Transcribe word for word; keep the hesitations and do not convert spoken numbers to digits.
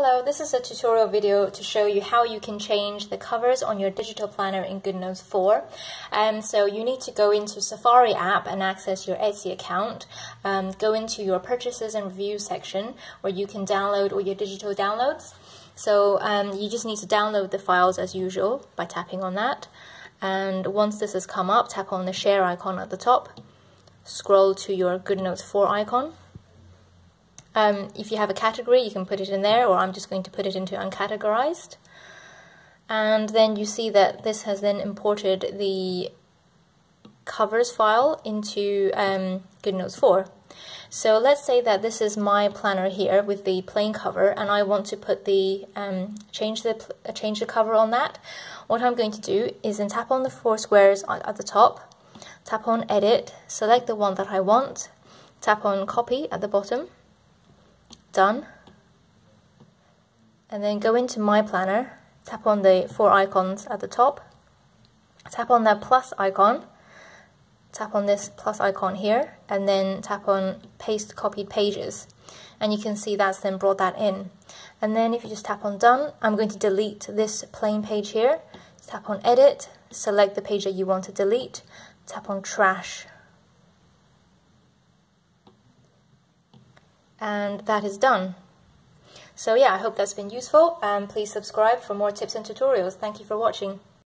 Hello, this is a tutorial video to show you how you can change the covers on your digital planner in GoodNotes four. Um, so you need to go into Safari app and access your Etsy account. Um, go into your purchases and reviews section where you can download all your digital downloads. So um, you just need to download the files as usual by tapping on that. And once this has come up, tap on the share icon at the top. Scroll to your GoodNotes four icon. Um, if you have a category, you can put it in there, or I'm just going to put it into uncategorized. And then you see that this has then imported the covers file into um, GoodNotes four. So let's say that this is my planner here with the plain cover, and I want to put the um, change the uh, change the cover on that. What I'm going to do is then tap on the four squares at the top, tap on Edit, select the one that I want, tap on Copy at the bottom. Done, and then go into My Planner, tap on the four icons at the top, tap on that plus icon, tap on this plus icon here, and then tap on Paste Copied Pages, and you can see that's then brought that in. And then if you just tap on Done, I'm going to delete this plain page here. Tap on Edit, select the page that you want to delete, tap on Trash. And that is done. So yeah, I hope that's been useful, and please subscribe for more tips and tutorials. Thank you for watching.